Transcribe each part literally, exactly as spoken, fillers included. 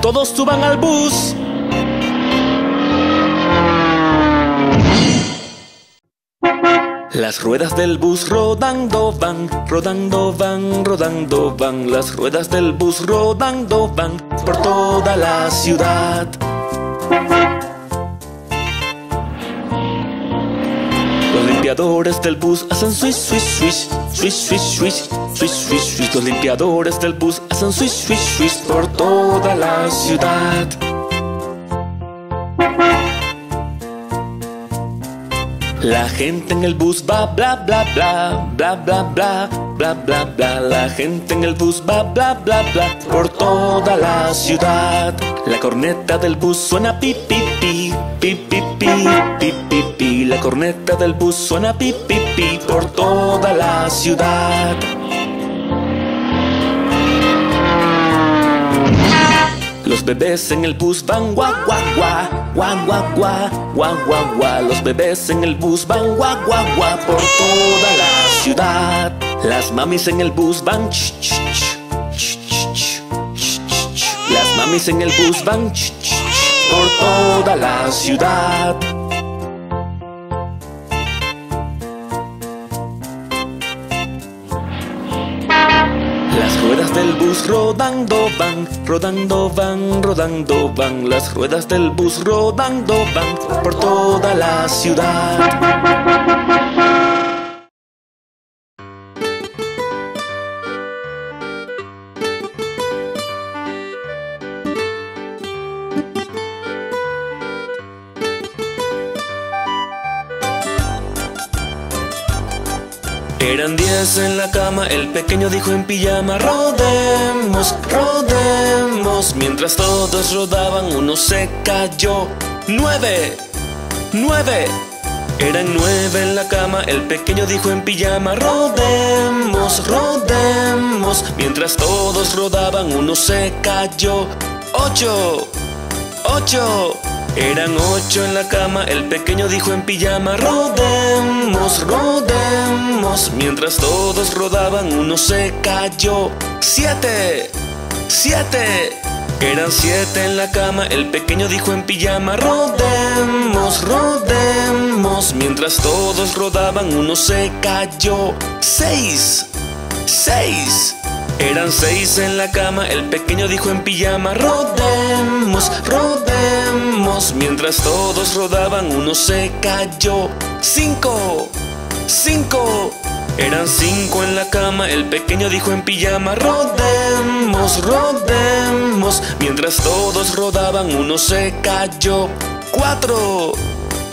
Todos suban al bus. Las ruedas del bus rodando van, rodando van, rodando van. Las ruedas del bus rodando van por toda la ciudad. Los limpiadores del bus hacen swish, swish, swish, swish, swish, swish, swish, swish, swish. Los limpiadores del bus hacen swish, swish, swish por toda la ciudad. La gente en el bus va bla bla bla, bla bla bla, bla bla bla. La gente en el bus va bla bla bla por toda la ciudad. La corneta del bus suena pi pi pi, pi pi pi, pi pi pi. La corneta del bus suena pi pi pi por toda la ciudad. Los bebés en el bus van guau guau guau, guau guau guau, guau guau guau. Los bebés en el bus van guau guau guau por toda la ciudad. Las mamis en el bus van ch ch ch ch ch ch. Las mamis en el bus van ch ch ch por toda la ciudad. Las ruedas del bus rodando van, rodando van, rodando van. Las ruedas del bus rodando van por toda la ciudad. Eran diez en la cama, el pequeño dijo en pijama: rodemos, rodemos. Mientras todos rodaban, uno se cayó. ¡Nueve! ¡Nueve! Eran nueve en la cama, el pequeño dijo en pijama: rodemos, rodemos. Mientras todos rodaban, uno se cayó. ¡Ocho! ¡Ocho! Eran ocho en la cama, el pequeño dijo en pijama: rodemos, rodemos. Mientras todos rodaban, uno se cayó. ¡Siete! ¡Siete! Eran siete en la cama, el pequeño dijo en pijama: rodemos, rodemos. Mientras todos rodaban, uno se cayó. ¡Seis! ¡Seis! Eran seis en la cama, el pequeño dijo en pijama: rodemos, rodemos. Mientras todos rodaban, uno se cayó. ¡Cinco! ¡Cinco! Eran cinco en la cama, el pequeño dijo en pijama: rodemos, rodemos. Mientras todos rodaban, uno se cayó. ¡Cuatro!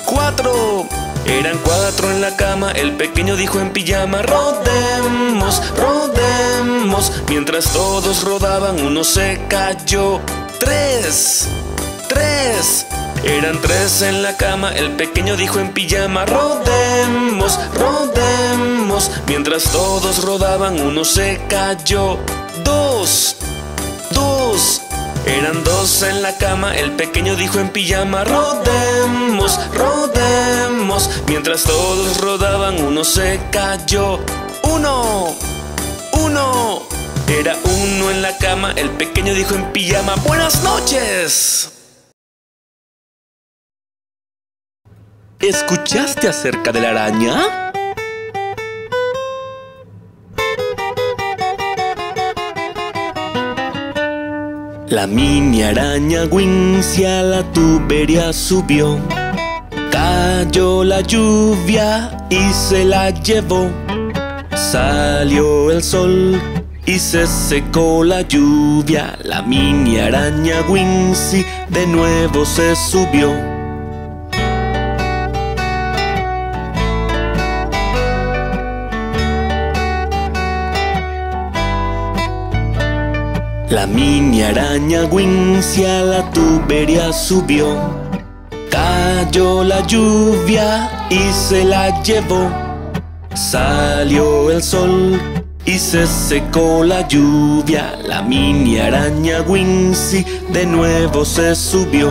¡Cuatro! Eran cuatro en la cama, el pequeño dijo en pijama: rodemos, rodemos. Mientras todos rodaban, uno se cayó. ¡Tres! ¡Tres! Eran tres en la cama, el pequeño dijo en pijama: rodemos, rodemos. Mientras todos rodaban, uno se cayó. ¡Dos! ¡Dos! Eran dos en la cama, el pequeño dijo en pijama: rodemos, rodemos. Mientras todos rodaban, uno se cayó. ¡Uno! ¡Uno! Era uno en la cama, el pequeño dijo en pijama: ¡buenas noches! ¿Escuchaste acerca de la araña? La mini araña Wincy a la tubería subió. Cayó la lluvia y se la llevó. Salió el sol y se secó la lluvia. La mini araña Wincy de nuevo se subió. La mini araña Wincy a la tubería subió. Cayó la lluvia y se la llevó. Salió el sol y se secó la lluvia. La mini araña Wincy de nuevo se subió.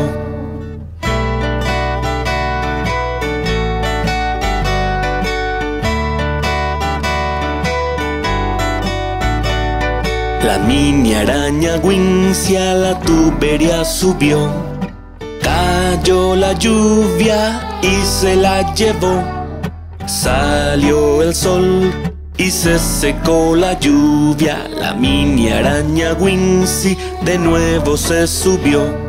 La mini araña Wincy a la tubería subió. Cayó la lluvia y se la llevó. Salió el sol y se secó la lluvia. La mini araña Wincy de nuevo se subió.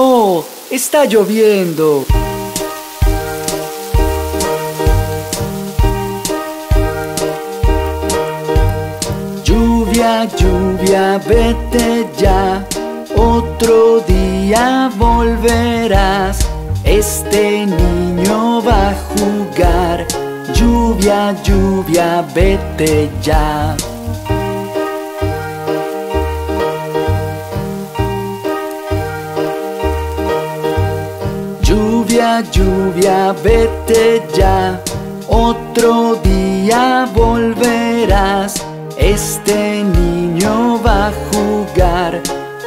¡Oh! ¡Está lloviendo! Lluvia, lluvia, vete ya. Otro día volverás. Este niño va a jugar. Lluvia, lluvia, vete ya. Lluvia, lluvia, vete ya. Otro día volverás. Este niño va a jugar.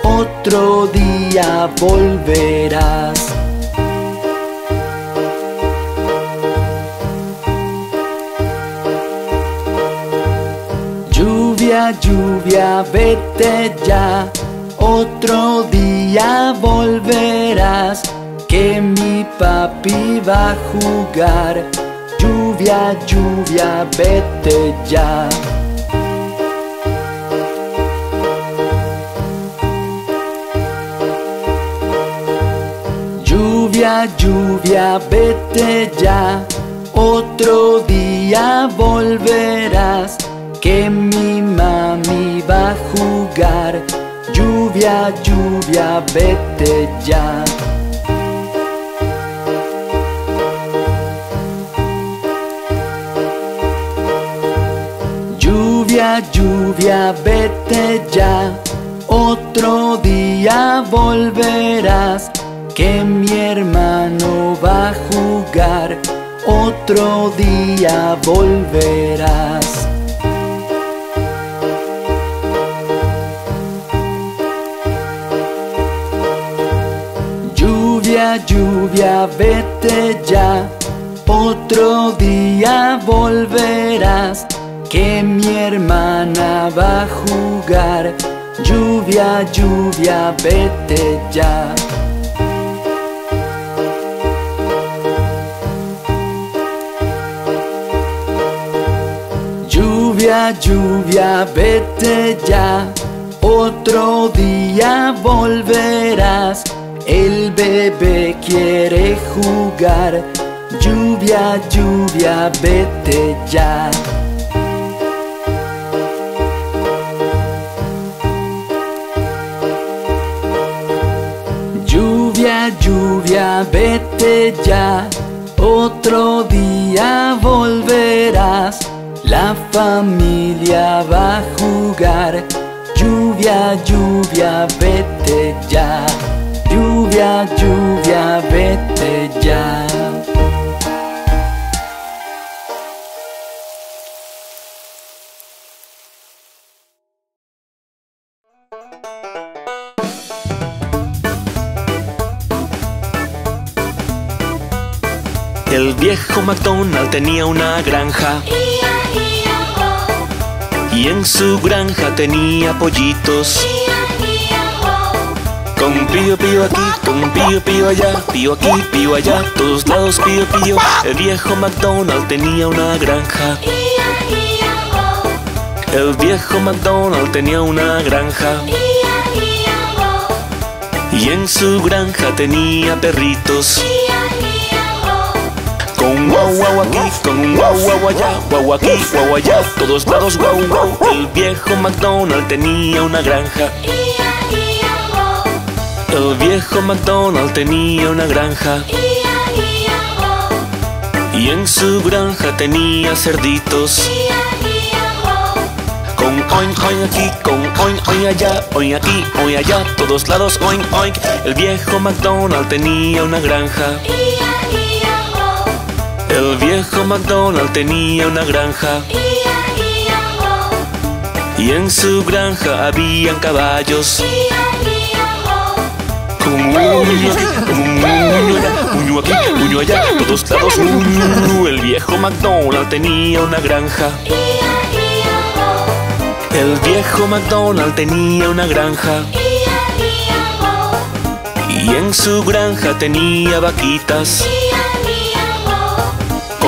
Otro día volverás. Lluvia, lluvia, vete ya. Otro día volverás. Que mi papi va a jugar. Lluvia, lluvia, vete ya. Lluvia, lluvia, vete ya. Otro día volverás. Que mi mami va a jugar. Lluvia, lluvia, vete ya. Lluvia, lluvia, vete ya. Otro día volverás. Que mi hermano va a jugar. Otro día volverás. Lluvia, lluvia, vete ya. Otro día volverás. Que mi hermana va a jugar. Lluvia, lluvia, vete ya. Lluvia, lluvia, vete ya. Otro día volverás. El bebé quiere jugar. Lluvia, lluvia, vete ya. Lluvia, lluvia, vete ya. Otro día volverás. La familia va a jugar. Lluvia, lluvia, vete ya. Lluvia, lluvia, vete ya. El viejo McDonald tenía una granja. Y en su granja tenía pollitos. Con pío pío aquí, con pío pío allá, pío aquí, pío allá, todos lados pío pío. El viejo McDonald tenía una granja. El viejo McDonald tenía una granja. Y en su granja tenía perritos. Con guau guau aquí, con guau guau allá, guau aquí, guau allá, todos lados guau guau. El viejo McDonald tenía una granja. El viejo McDonald tenía una granja. Y en su granja tenía cerditos. Con oink oink aquí, con oink oink allá, oink aquí, oink allá, todos lados oink oink. El viejo McDonald tenía una granja. El viejo McDonald tenía una granja. y en su granja habían caballos. Uno aquí, uno allá, por todos lados. El viejo McDonald tenía una granja. El viejo McDonald tenía una granja. Y en su granja tenía vaquitas.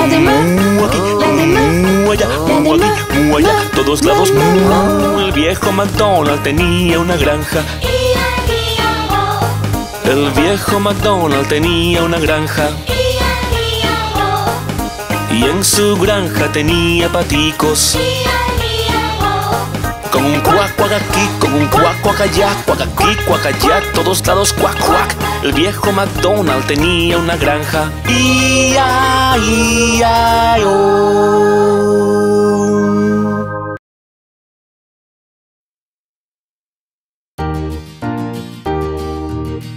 Mu aquí, mu allá, mu aquí, mu allá, todos lados. El viejo McDonald tenía una granja. El viejo McDonald tenía una granja. Y en su granja tenía paticos. Con un cuac, cuac aquí, con un cuac, cuac allá, cuac aquí, cuac allá, todos lados cuac, cuac. El viejo McDonald tenía una granja. Y ahí, ahí, oh.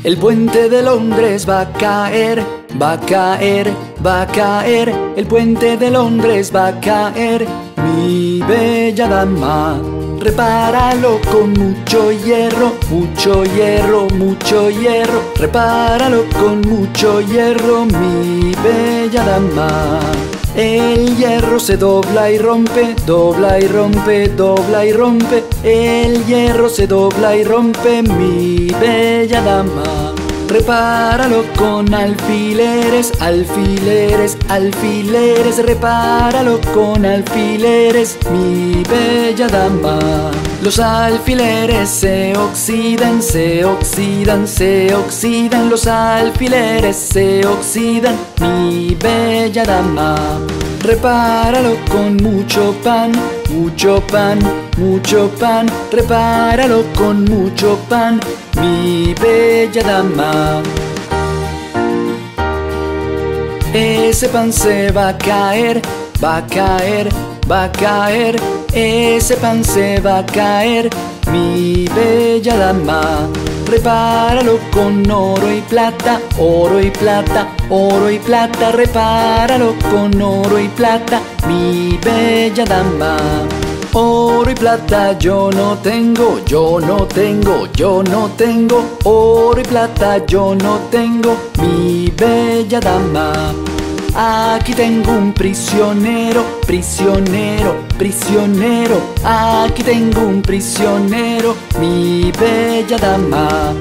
El puente de Londres va a caer, va a caer, va a caer. El puente de Londres va a caer, mi bella dama. Repáralo con mucho hierro, mucho hierro, mucho hierro. Repáralo con mucho hierro, mi bella dama. El hierro se dobla y rompe, dobla y rompe, dobla y rompe. El hierro se dobla y rompe, mi bella dama. Repáralo con alfileres, alfileres, alfileres. Repáralo con alfileres, mi bella dama. Los alfileres se oxidan, se oxidan, se oxidan. Los alfileres se oxidan, mi bella dama. Repáralo con mucho pan, mucho pan, mucho pan. Repáralo con mucho pan, mi bella dama. Ese pan se va a caer, va a caer, va a caer. Ese pan se va a caer, mi bella dama. Repáralo con oro y plata, oro y plata, oro y plata. Repáralo con oro y plata, mi bella dama. Oro y plata yo no tengo, yo no tengo, yo no tengo. Oro y plata yo no tengo, mi bella dama. Aquí tengo un prisionero, prisionero, prisionero. Aquí tengo un prisionero, mi bella dama.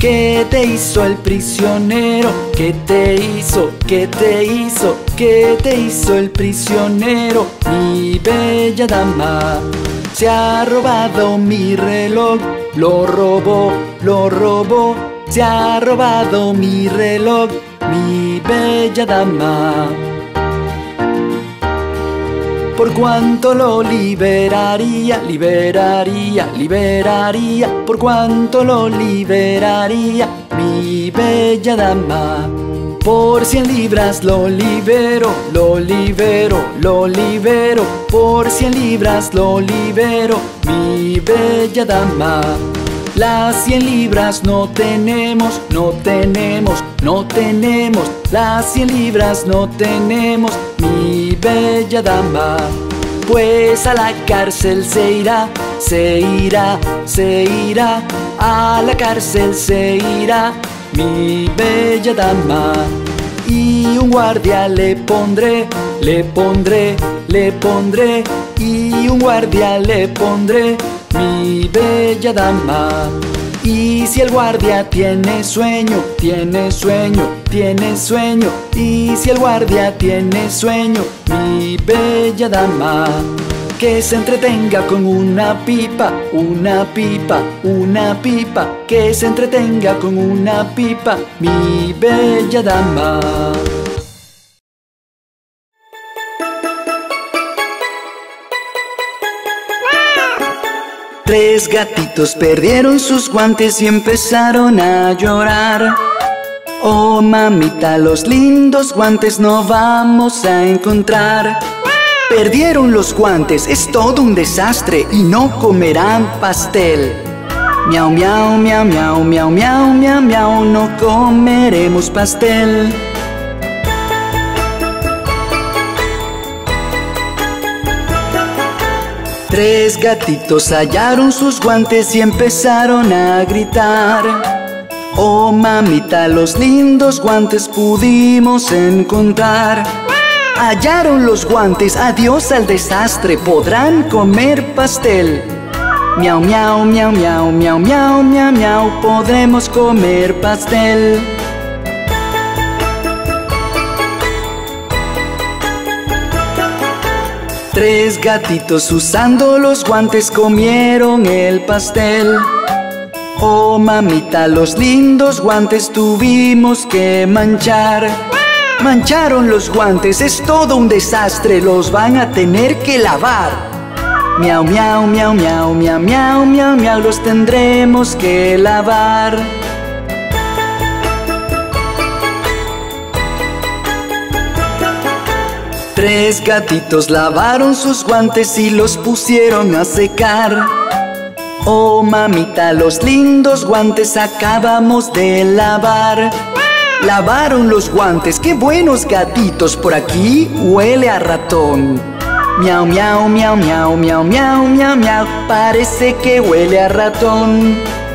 ¿Qué te hizo el prisionero? ¿Qué te hizo? ¿Qué te hizo? ¿Qué te hizo el prisionero, mi bella dama? Se ha robado mi reloj, lo robó, lo robó. Se ha robado mi reloj, mi bella dama. ¿Por cuánto lo liberaría? Liberaría, liberaría. ¿Por cuánto lo liberaría, mi bella dama? Por cien libras lo libero, lo libero, lo libero. Por cien libras lo libero, mi bella dama. Las cien libras no tenemos, no tenemos, no tenemos. Las cien libras no tenemos, mi bella dama. Pues a la cárcel se irá, se irá, se irá. A la cárcel se irá, mi bella dama. Y un guardia le pondré, le pondré, le pondré. Y un guardia le pondré, mi bella dama. Y si el guardia tiene sueño, tiene sueño, tiene sueño. Y si el guardia tiene sueño, mi bella dama. Que se entretenga con una pipa, una pipa, una pipa. Que se entretenga con una pipa, mi bella dama. Tres gatitos perdieron sus guantes y empezaron a llorar. Oh mamita, los lindos guantes no vamos a encontrar. Perdieron los guantes, es todo un desastre y no comerán pastel. Miau, miau, miau, miau, miau, miau, miau, miau, no comeremos pastel. Tres gatitos hallaron sus guantes y empezaron a gritar. Oh mamita, los lindos guantes pudimos encontrar. Hallaron los guantes, adiós al desastre, podrán comer pastel. Miau, miau, miau, miau, miau, miau, miau, miau, podremos comer pastel. Tres gatitos usando los guantes comieron el pastel. Oh mamita, los lindos guantes tuvimos que manchar. Mancharon los guantes, es todo un desastre, los van a tener que lavar. Miau, miau, miau, miau, miau, miau, miau, miau, los tendremos que lavar. Tres gatitos lavaron sus guantes y los pusieron a secar. Oh mamita, los lindos guantes acabamos de lavar. Lavaron los guantes, qué buenos gatitos, por aquí huele a ratón. Miau, miau, miau, miau, miau, miau, miau, miau, parece que huele a ratón.